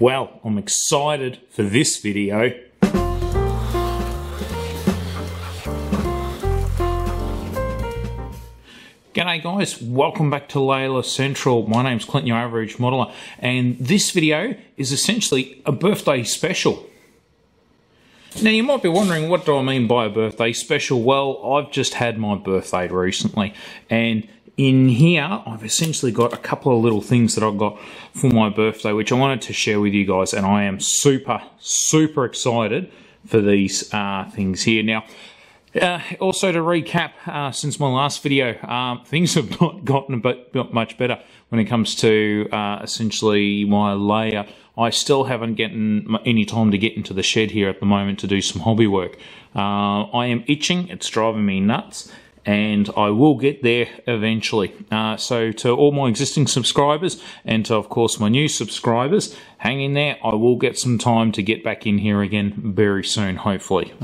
Well, I'm excited for this video. G'day guys, welcome back to Leila Central. My name's Clint, your average modeler, and this video is essentially a birthday special. Now you might be wondering, what do I mean by a birthday special? Well, I've just had my birthday recently, and in here, I've essentially got a couple of little things that I got for my birthday, which I wanted to share with you guys, and I am super, super excited for these things here. Now, also to recap, since my last video, things have not gotten not much better when it comes to essentially my layout. I still haven't gotten any time to get into the shed here at the moment to do some hobby work. I am itching, it's driving me nuts, and I will get there eventually. So to all my existing subscribers, and to of course my new subscribers, hang in there. I will get some time to get back in here again very soon, hopefully.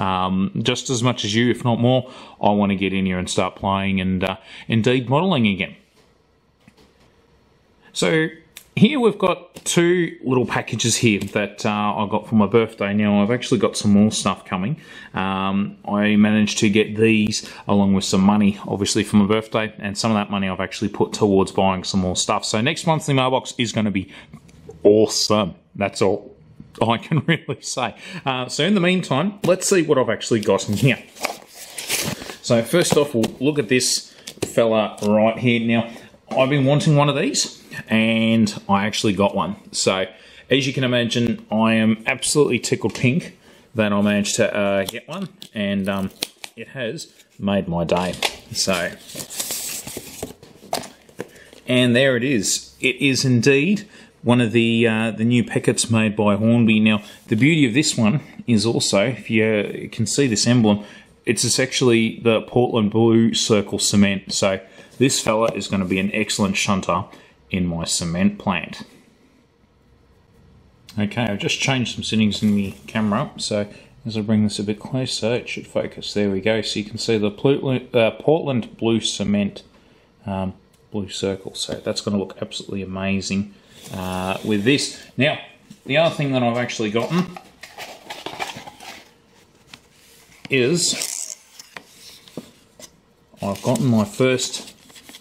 Just as much as you, if not more, I want to get in here and start playing and indeed modeling again. So here we've got two little packages here that I got for my birthday. Now I've actually got some more stuff coming. I managed to get these along with some money, obviously, for my birthday, and some of that money I've actually put towards buying some more stuff. So next monthly mailbox is going to be awesome. That's all I can really say. So in the meantime, let's see what I've actually got in here. So first off, we'll look at this fella right here. Now I've been wanting one of these, and I actually got one. So as you can imagine, I am absolutely tickled pink that I managed to get one, and it has made my day. So, and there it is. It is indeed one of the new Pecketts made by Hornby. Now the beauty of this one is also, if you can see this emblem, it's actually the Portland Blue Circle Cement. So this fella is going to be an excellent shunter in my cement plant. Okay, I've just changed some settings in the camera, so as I bring this a bit closer, it should focus. There we go. So you can see the Portland Blue Cement Blue Circle. So that's going to look absolutely amazing with this. Now, the other thing that I've actually gotten is I've gotten my first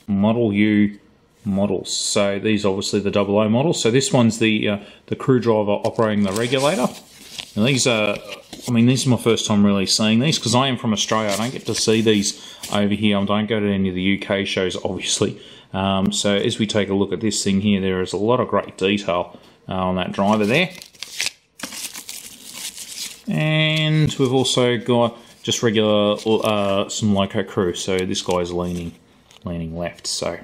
Modelu models. So these are obviously the OO models. So this one's the crew driver operating the regulator. And these are, I mean, this is my first time really seeing these, because I am from Australia. I don't get to see these over here. I don't go to any of the UK shows, obviously. So as we take a look at this thing here, there is a lot of great detail on that driver there. And we've also got just regular, some loco crew. So this guy's leaning left. So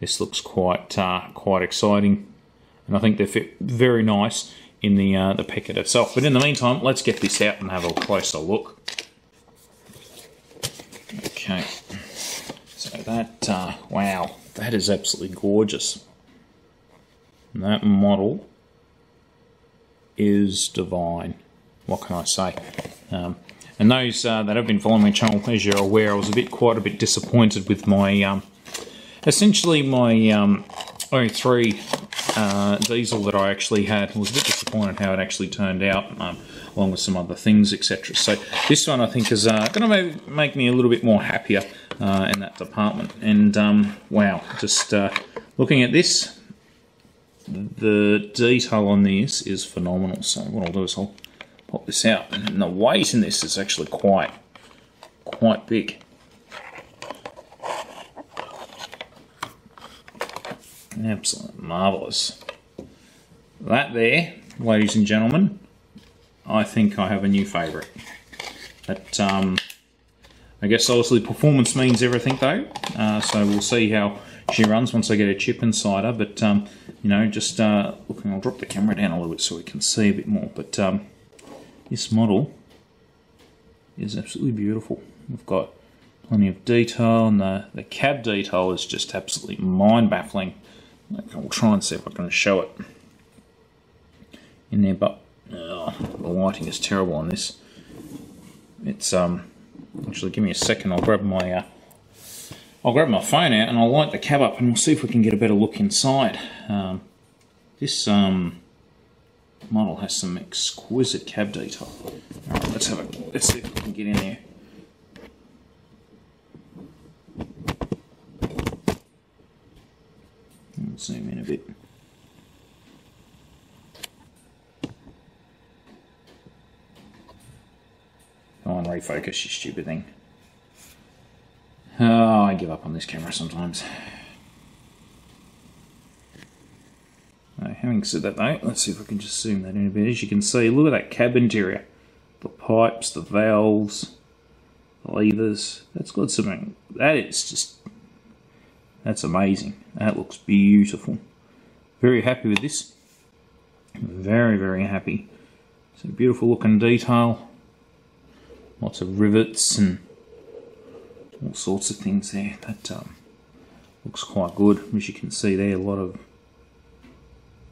this looks quite exciting, and I think they fit very nice in the Peckett itself. But in the meantime, let's get this out and have a closer look. Okay, so that wow, that is absolutely gorgeous. And that model is divine. What can I say? And those that have been following my channel, as you're aware, I was quite a bit disappointed with my essentially my 03 diesel that I actually had. I was a bit disappointed how it actually turned out, along with some other things, etc. So this one I think is going to make me a little bit more happier in that department. And wow, just looking at this, the detail on this is phenomenal. So what I'll do is I'll pop this out, and the weight in this is actually quite big. Absolutely marvellous. That there, ladies and gentlemen, I think I have a new favourite. But I guess obviously performance means everything though, so we'll see how she runs once I get a chip inside her. But you know, just looking, I'll drop the camera down a little bit so we can see a bit more. But this model is absolutely beautiful. We've got plenty of detail, and the cab detail is just absolutely mind-baffling. I'll try and see if I can show it in there, but the lighting is terrible on this. It's actually, give me a second. I'll grab my phone out and I'll light the cab up, and we'll see if we can get a better look inside. This model has some exquisite cab detail. Alright, let's see if we can get in there. Let's zoom in a bit. Come on, refocus, you stupid thing. Oh, I give up on this camera sometimes. Having said that though, let's see if I can just zoom that in a bit. As you can see, look at that cab interior. The pipes, the valves, the levers. That's got something. That is just... that's amazing. That looks beautiful. Very happy with this. Very, very happy. It's a beautiful looking detail. Lots of rivets and all sorts of things there. That looks quite good. As you can see there, a lot of...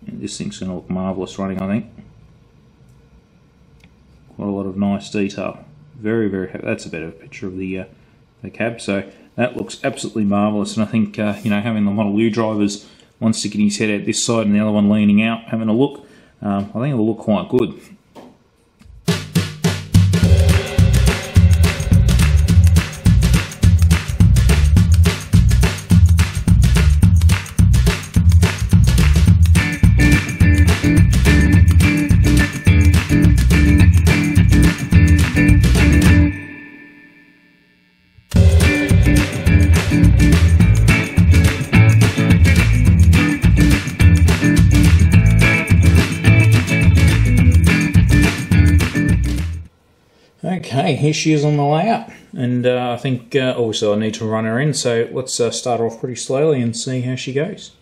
and this thing's going to look marvellous running, I think. Quite a lot of nice detail. Very, very happy. That's a better picture of the cab. So that looks absolutely marvellous. And I think, you know, having the Model U drivers, one sticking his head out this side and the other one leaning out, having a look, I think it'll look quite good. Okay, here she is on the layout, and I think also I need to run her in, so let's start her off pretty slowly and see how she goes.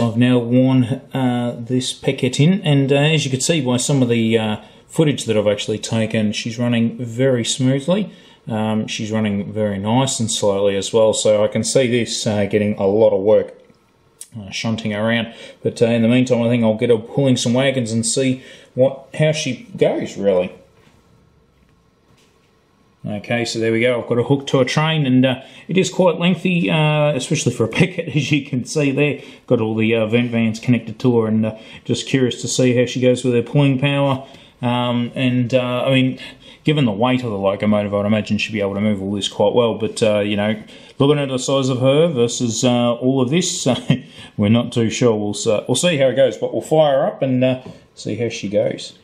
I've now worn this Peckett in, and as you can see by some of the footage that I've actually taken, she's running very smoothly. She's running very nice and slowly as well, so I can see this getting a lot of work shunting around, but in the meantime I think I'll get her pulling some wagons and see how she goes really. Okay, so there we go, I've got a hook to a train, and it is quite lengthy, especially for a Peckett, as you can see there. Got all the vent vans connected to her, and just curious to see how she goes with her pulling power. I mean, given the weight of the locomotive, I'd imagine she'd be able to move all this quite well, but, you know, looking at the size of her versus all of this, we're not too sure. We'll see how it goes, but we'll fire her up and see how she goes.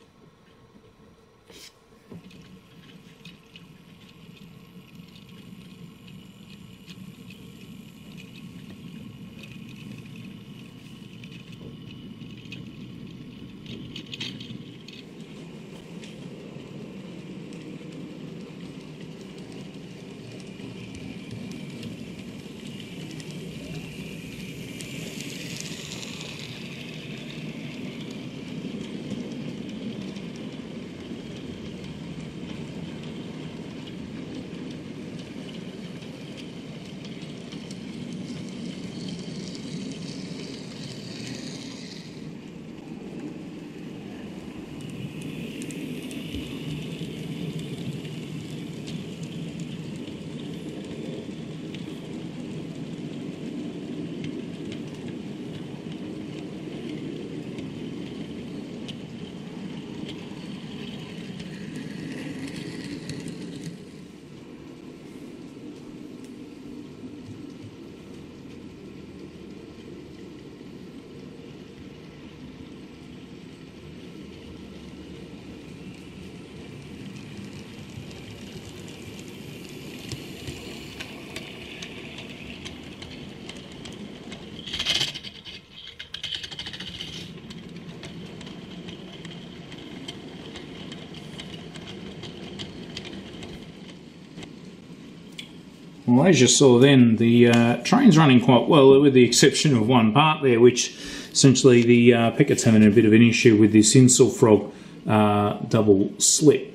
Well, as you saw then, the train's running quite well, with the exception of one part there, which essentially the Peckett's having a bit of an issue with this insul frog double slip.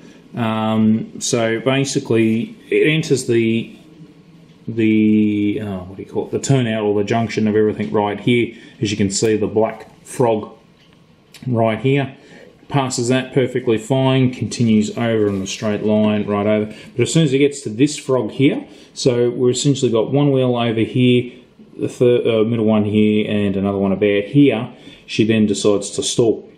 So basically, it enters the turnout or the junction of everything right here. As you can see, the black frog right here. Passes that perfectly fine, continues over in a straight line, right over. But as soon as it gets to this frog here, so we've essentially got one wheel over here, the third, middle one here, and another one about here. She then decides to stall.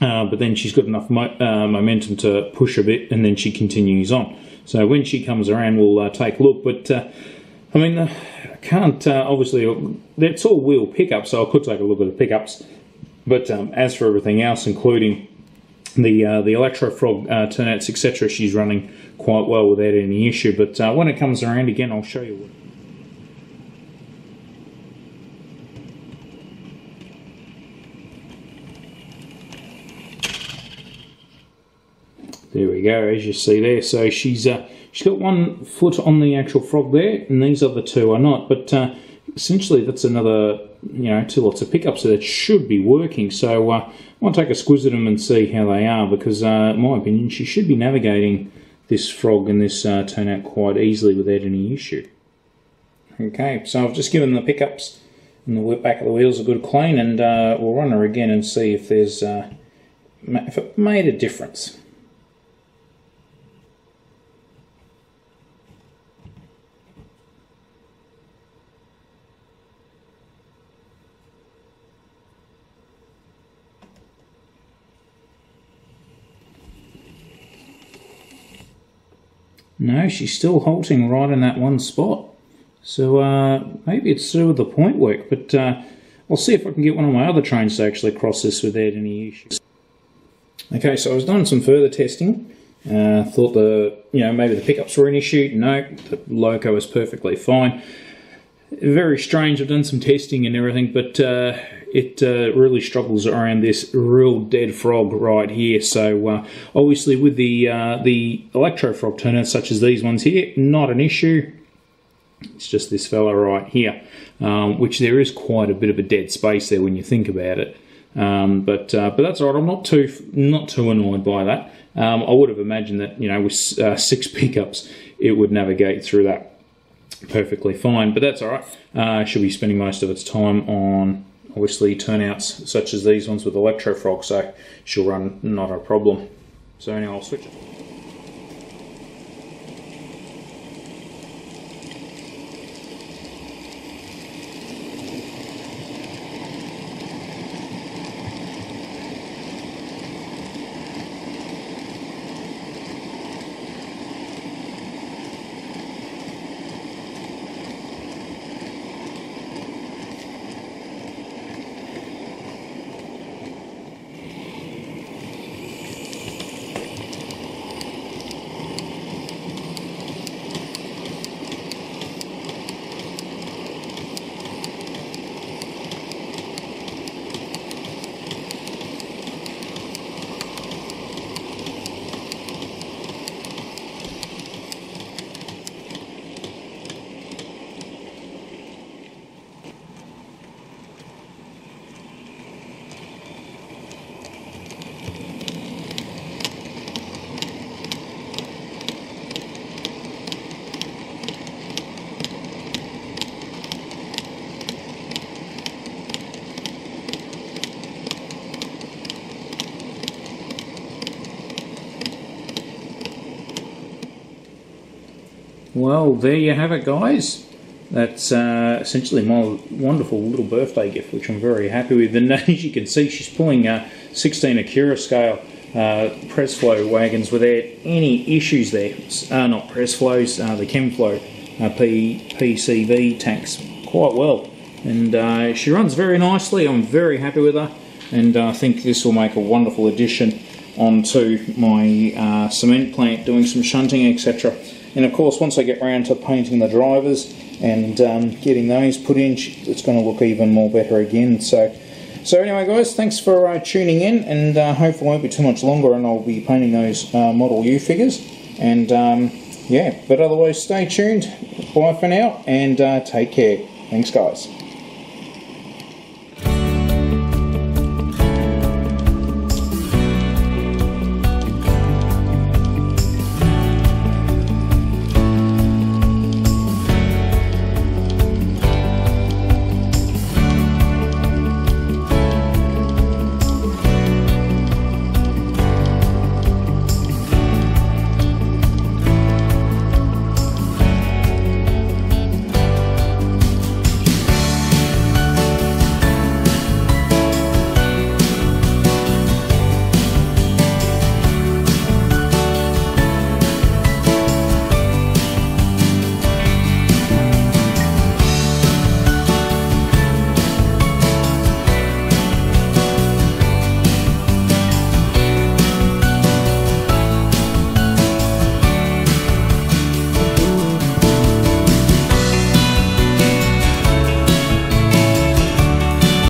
But then she's got enough momentum to push a bit, and then she continues on. So when she comes around, we'll take a look. But, I mean, I can't, obviously, it's all wheel pickups, so I could take a look at the pickups. But as for everything else, including the electro frog turnouts, etc., she's running quite well without any issue. But when it comes around again, I'll show you what. There we go, as you see there. So she's got one foot on the actual frog there, and these other two are not. But essentially, that's another, you know, two lots of pickups that should be working. So I want to take a squiz at them and see how they are, because in my opinion, she should be navigating this frog and this turnout quite easily without any issue. Okay, so I've just given the pickups and the back of the wheels a good clean, and we'll run her again and see if there's if it made a difference. No, she's still halting right in that one spot. So maybe it's through with the point work, but I'll see if I can get one of my other trains to actually cross this without any issues. Okay, so I was doing some further testing. Thought maybe the pickups were an issue. No, the loco was perfectly fine. Very strange. I've done some testing and everything, but it really struggles around this real dead frog right here. So obviously with the electro frog turnouts such as these ones here, not an issue. It's just this fella right here, which there is quite a bit of a dead space there when you think about it. But that's all right. I'm not too annoyed by that. I would have imagined that, you know, with 6 pickups, it would navigate through that perfectly fine. But that's all right. She'll be spending most of its time on, obviously, turnouts such as these ones with electro frog, so she'll run not a problem. So anyhow, I'll switch it. Well, there you have it, guys. That's essentially my wonderful little birthday gift, which I'm very happy with. And as you can see, she's pulling 16 Acura scale press flow wagons without any issues there. Not press flows, the Chemflow PCV tanks quite well. And she runs very nicely. I'm very happy with her. And I think this will make a wonderful addition onto my cement plant, doing some shunting, etc. And of course, once I get round to painting the drivers and getting those put in, it's going to look even more better again. So anyway, guys, thanks for tuning in, and hopefully it won't be too much longer, and I'll be painting those Model U figures. And yeah, but otherwise stay tuned, bye for now, and take care. Thanks guys.